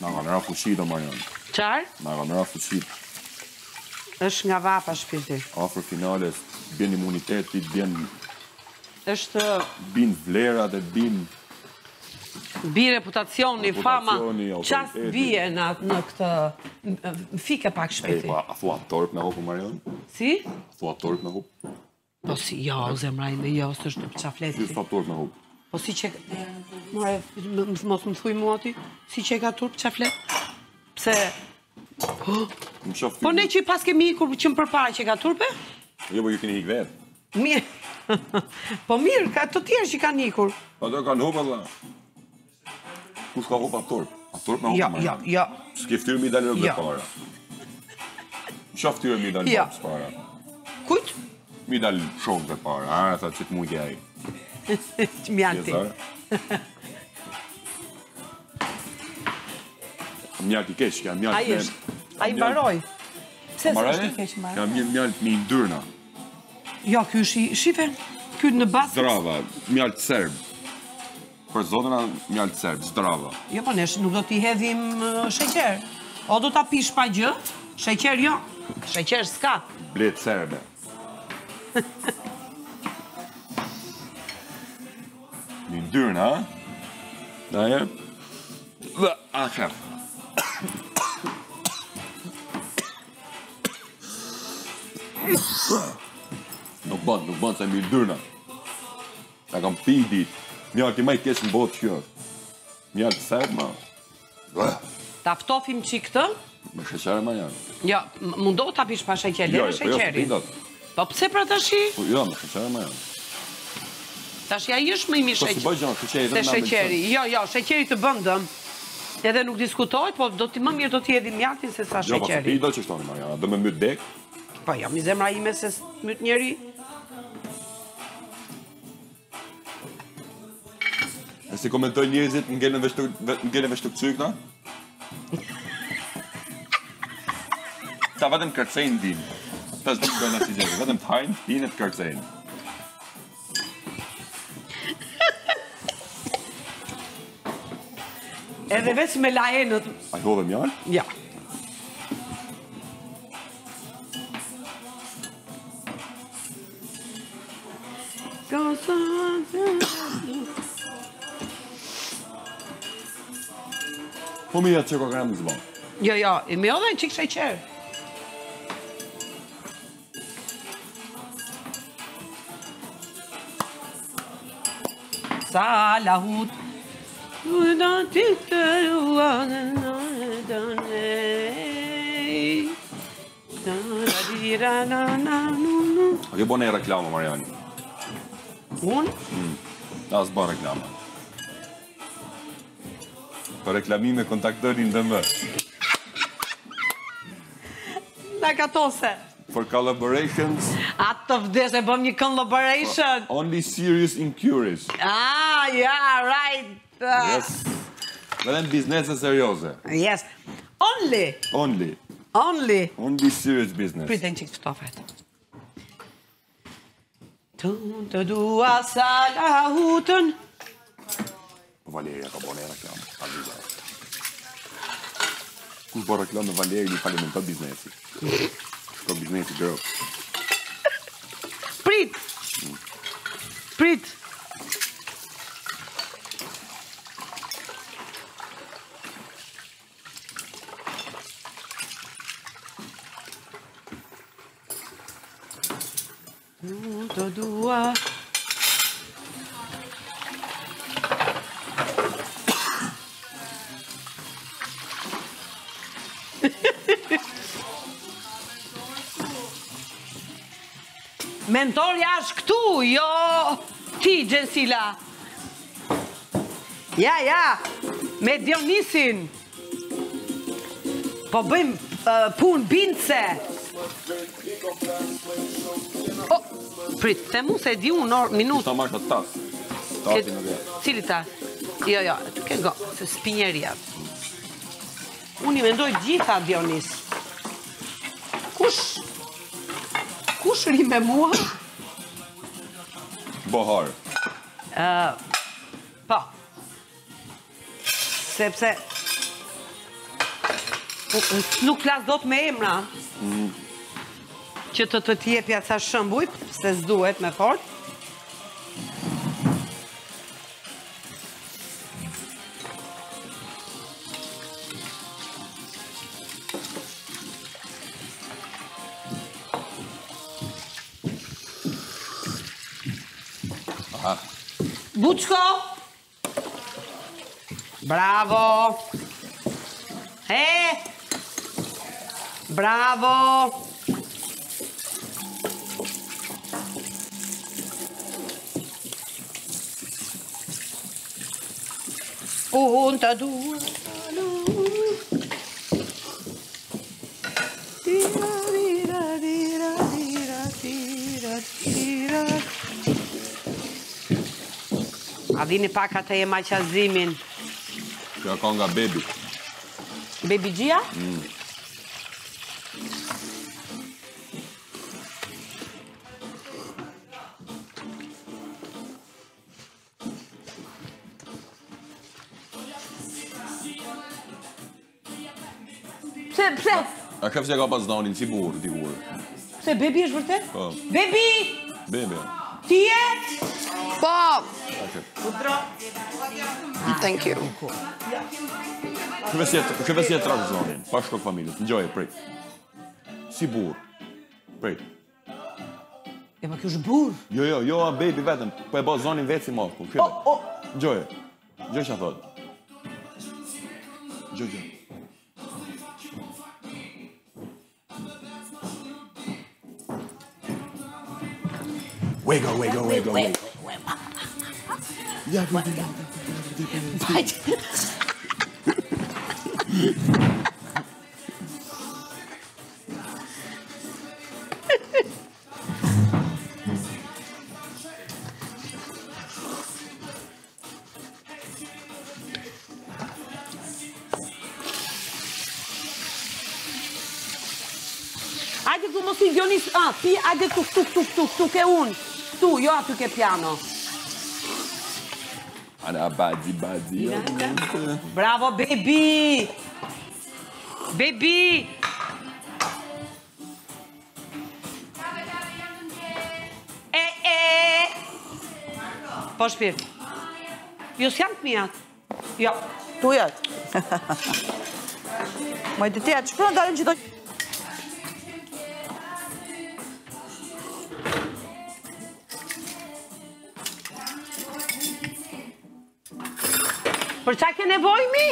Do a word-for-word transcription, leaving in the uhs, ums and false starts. Naga ne rafushida Marion. Çfar? Naga ne rafushida. Është nga vapa shpirti. Afër finales bën imuniteti, bën është bin vlerat e bin bi reputacioni, fama, çast bie në në këtë fikë pak shpirti. A thua torp na hop Marion? Si? Thua torp na hop. Po si ja, zemra ime ja, s'është çafleti. Si thua torp na hop. Po si çe more mos më thuj mua ti, si çe ka turp çaflet? Pse? Po ne që pas kemi ikur që më përpara që ka turpe? Jo, po ju keni ikë vetë. Mirë. Po mirë, ka të tjerë që kanë ikur. Ato kanë hop alla. Kus ka hop atorp? Atorp na hop. Ja, ja, ja. S'ke ftyrë mi dalë rrugë para. Shoft ftyrë mi dalë rrugë para. Kujt? Mi dalë shokve para. Ah, tha çik mundje ai. Mjalti. Mjalti keq, ka mjalti. Ai është, ai mbaroi. Pse s'është keq mbaroi? Ka mjalti me ndyrna. Jo, ky është shife. Ky në bazë. Zdrava, mjalti serb. Për zotin, mjalti serb, zdrava. Jo, po ne nuk do t'i hedhim sheqer. O do ta pish pa gjë? Sheqer jo. Sheqer s'ka. Blet serbe. Min dürna. Naja. Acher. Nuk bën, nuk bën se mi dyrna. Ta kam pi dit. Mjalti më i keq në botë kjo. Mjalti serb ma. Ta ftofim çik këtë? Me sheqer më janë. Jo, mundo ta pish pa sheqer, le sheqerin. Po pse pra tash? Po jo, me sheqer më janë. Tash ja ish më i mirë sheqeri. Sheqeri. Jo, jo, sheqeri të bën dëm. Edhe nuk diskutohet, po do ti më mirë do ti hedhim mjaltin se sa sheqeri. Jo, po do të shton Mariana, do më myt dek. Po ja, mi zemra ime se myt njëri. A si komentojnë njerëzit ngelen vesh ngelen vesh tuk cykna? Ta vetëm kërcejnë din. Tas do të bëna si gjë, vetëm hajnë, dinë të kërcejnë. Edhe veç me lahenët. A hove mjallë? Ja. Po mi jatë që ka kërëm në zba? Jo, jo, i mi odhe në qikë sheqer. Salahut. Udan titteruan danei daradirananan. Ajo bone reklama Mariani. Un? Das bone reklama. Për reklamime kontaktoni në D M. Na katose. For collaborations. At of this, e bëm një collaboration. Only serious inquiries. Ah, yeah, right. Yes. Vetëm biznese serioze. Yes. Only. Only. Only. Only serious business. Priten çik ftofet. Tun të dua salahutën. Valeria ka bërë reklam. Kush bërë reklam në Valeria i falimenton biznesi. Ka biznesi girl. Prit. Prit. Do dua. Mentori është këtu, jo ti Gjensila. Ja, ja, me Dionisin. Po bëjmë punë bindëse. O, prit, të mu se di unë orë, minutë. Këta marrë të tasë. Tasë në vetë. Cili tasë? Jo, jo, të ke go, se spinjeriat. Unë i mendoj gjitha, Dionis. Kush? Kush ri me mua? Bohar. Po. Sepse, Nuk flas dot me emra. Që të të t'jepja sa shembuj, se s'duhet me fort. Buçko! Bravo! He! Bravo! Unta dua A vini pak atë e maqazimin. Kjo ka nga baby. Baby Gjia? Mm. Pse, pse? A kefë që ka pas Danin, si burë, ti burë. Pse, baby është vërtet? Po. Baby! Baby. Ti je? Po. Thank you. Kë vesje trakë zonin, pa shkok familës, në gjoje, prej. Si burë, prej. E ma kjo është burë? Jo, jo, jo, baby vetëm, po e bo zonin vetë si mafku, kjo dhe. Në gjoje, në gjoje që a thotë. Gjoje, gjoje. Wego, wego, wego, wego. Ja, ja, ja, ja, ja. Hajde ku mos i Dionis, a, ti hajde tuk tuk tuk tuk tuk e unë, këtu, jo aty ke piano. Ana badi badi. Bravo baby. Baby. E e. Po shpirt. Ju s'jam të mia. Jo, tu je. Moj detia, çfarë ndalën çdo Për qa ke nevojmi?